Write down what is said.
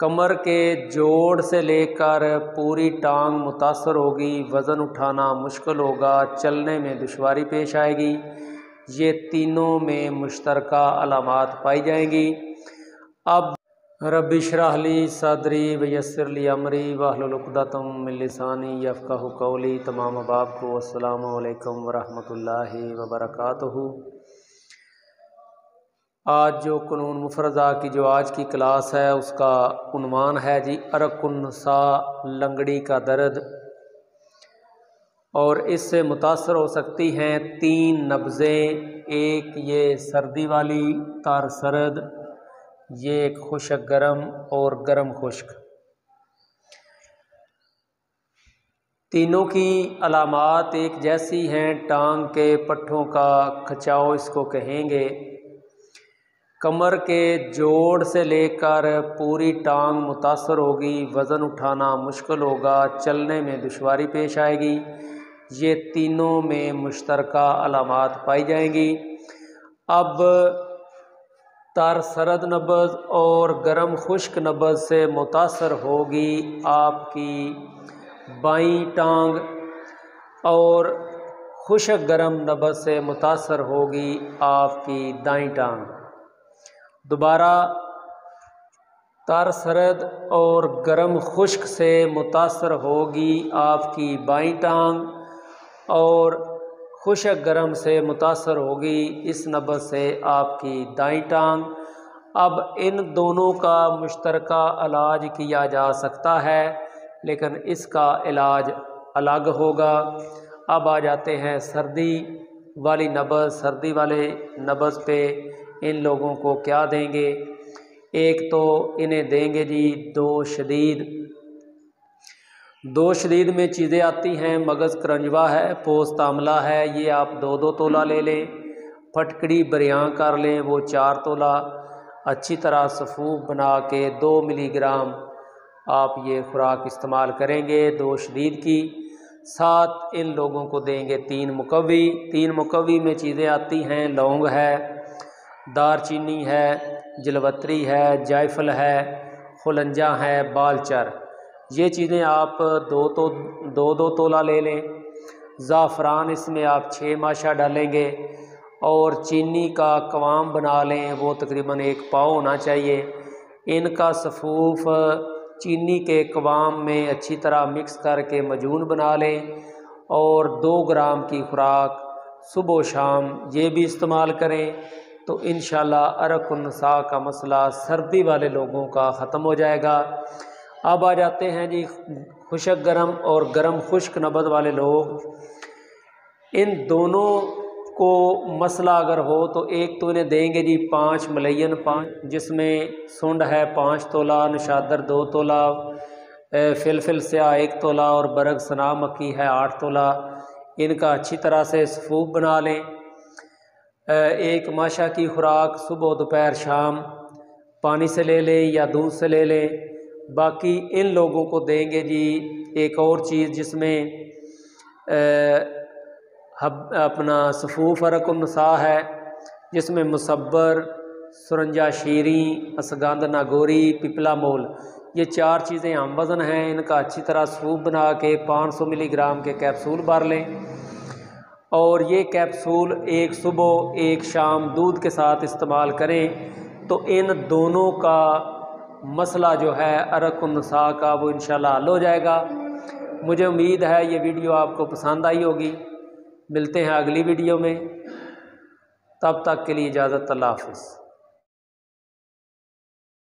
कमर के जोड़ से लेकर पूरी टांग मुतासर होगी, वज़न उठाना मुश्किल होगा, चलने में दुश्वारी पेश आएगी। ये तीनों में मुश्तरका अलामात पाई जाएंगी। अब रब्बि श्रह ली सदरी वयस्सिर ली अमरी वहलुल उक़दतम मिन लिसानी यफ़क़हु क़ौली। तमाम अहबाब को अस्सलामु अलैकुम वरहमतुल्लाहि वबरकातुहु। आज जो क़ानून मुफ़रज़ा की जो आज की क्लास है उसका उन्वान है जी इर्क़-उन-निसा लंगड़ी का दर्द, और इससे मुतासर हो सकती हैं तीन नब्ज़ें। एक ये सर्दी वाली तार सर्द, ये एक खुश्क गर्म और गर्म खुश्क। तीनों की अलामात एक जैसी हैं। टांग के पट्ठों का खिंचाव इसको कहेंगे। कमर के जोड़ से लेकर पूरी टांग मुतासर होगी, वज़न उठाना मुश्किल होगा, चलने में दुश्वारी पेश आएगी। ये तीनों में मुश्तरका अलामात पाई जाएंगी। अब तार सरद नब्ज़ और गर्म खुश्क नब्ज़ से मुतासर होगी आपकी बाईं टांग, और खुश्क गर्म नब्ज़ से मुतासर होगी आपकी दाईं टांग। दोबारा, तार सरद और गर्म खुश्क से मुतासर होगी आपकी बाईं टांग, और खुश्क गर्म से मुतासर होगी इस नब्ज़ से आपकी दाईं टांग। अब इन दोनों का मुश्तरका इलाज किया जा सकता है, लेकिन इसका इलाज अलग होगा। अब आ जाते हैं सर्दी वाली नब्ज़। सर्दी वाले नब्ज़ पे इन लोगों को क्या देंगे? एक तो इन्हें देंगे जी दो शदीद। दो शदीद में चीज़ें आती हैं, मगज़ करंजवा है, पोस्त आमला है, ये आप 2-2 तोला ले लें। फटकड़ी बरियां कर लें, वो 4 तोला। अच्छी तरह सफूफ बना के 2 मिलीग्राम आप ये खुराक इस्तेमाल करेंगे दो शदीद की। साथ इन लोगों को देंगे तीन मुकवी। तीन मुकवी में चीज़ें आती हैं, लौंग है, दारचीनी है, जलवत्री है, जायफल है, खुलंजा है, बालचर। ये चीज़ें आप 2-2 तोला ले लें। ज़ाफ़रान इसमें आप 6 माशा डालेंगे, और चीनी का कवाम बना लें, वो तकरीबन 1 पाव होना चाहिए। इनका सफूफ चीनी के कवाम में अच्छी तरह मिक्स करके मजून बना लें, और 2 ग्राम की खुराक सुबह शाम ये भी इस्तेमाल करें, तो इंशाल्लाह इर्क़-उन-निसा का मसला सर्दी वाले लोगों का ख़त्म हो जाएगा। अब आ जाते हैं जी खुश्क गर्म और गर्म खुश्क नब्ज़ वाले लोग। इन दोनों को मसला अगर हो तो एक तो इन्हें देंगे जी 5 मलेन, जिसमें सुंड है 5 तोला, नशादर 2 तोला, फिलफिल स्या 1 तोला, और बरग सना मक्की है 8 तोला। इनका अच्छी तरह से सफूफ बना लें। 1 माशा की खुराक सुबह दोपहर शाम पानी से ले लें या दूध से ले लें। बाकी इन लोगों को देंगे जी एक और चीज़, जिसमें अपना सफूफ फरक उन्नसा है, जिसमें मुसब्बर, सुरंजा शीरी, असगंध नागोरी, पिपला मोल, ये 4 चीज़ें आम वज़न हैं। इनका अच्छी तरह सफूफ बना के 500 मिलीग्राम के कैप्सूल भर लें, और ये कैप्सूल 1 सुबह 1 शाम दूध के साथ इस्तेमाल करें, तो इन दोनों का मसला जो है इर्क़-उन-निसा का वो इंशाल्लाह हल हो जाएगा। मुझे उम्मीद है ये वीडियो आपको पसंद आई होगी। मिलते हैं अगली वीडियो में, तब तक के लिए इजाज़त, अल्लाह हाफ़िज़।